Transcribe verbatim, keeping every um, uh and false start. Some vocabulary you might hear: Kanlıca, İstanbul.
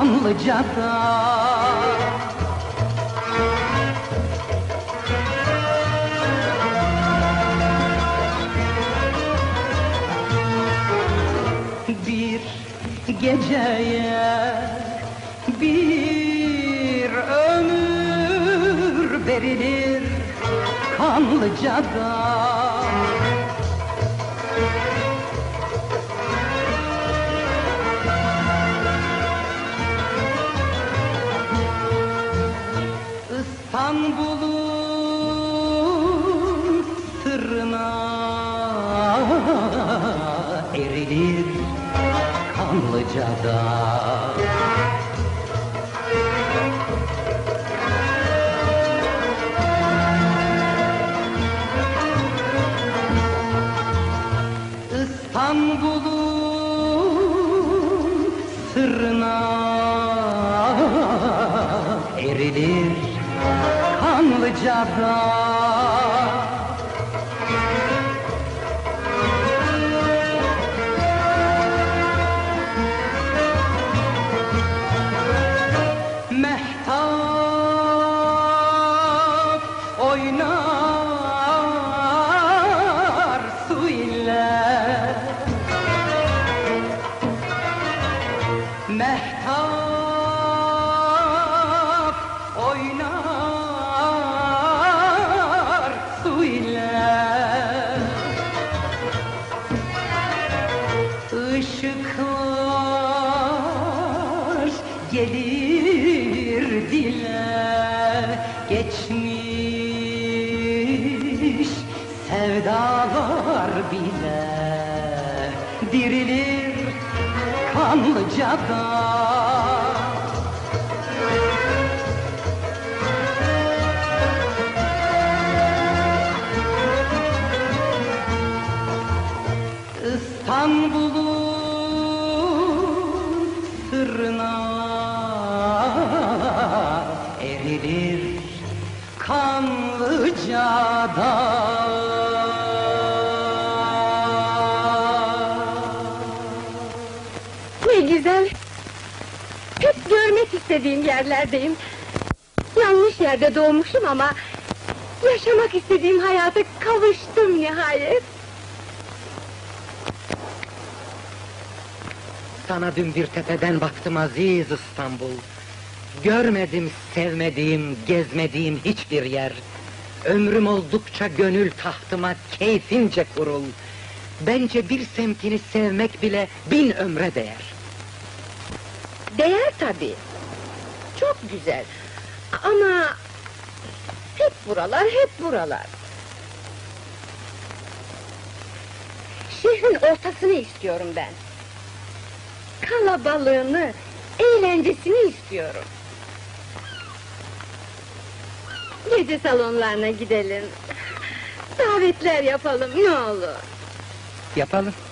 Kanlıca'da. Bir geceye bir ömür verilir Kanlıca'da. İstanbul'un sırrına erilir Kanlıca'da. İstanbul'un sırrına erilir Kanlıca'da. Oynar su ile mehtap, oynar su ile. Işıklar gelir dile, geçmiş sevdalar bile dirilir Kanlıca'da. İstanbul'un sırrına erilir Kanlıca'da. Güzel. Hep görmek istediğim yerlerdeyim. Yanlış yerde doğmuşum ama yaşamak istediğim hayata kavuştum nihayet. Sana dün bir tepeden baktım aziz İstanbul. Görmedim sevmediğim, gezmediğim hiçbir yer. Ömrüm oldukça gönül tahtıma keyfince kurul. Bence bir semtini sevmek bile bin ömre değer. Değer tabii, çok güzel ama hep buralar, hep buralar. Şehrin ortasını istiyorum ben. Kalabalığını, eğlencesini istiyorum. Gece salonlarına gidelim, davetler yapalım ne olur. Yapalım.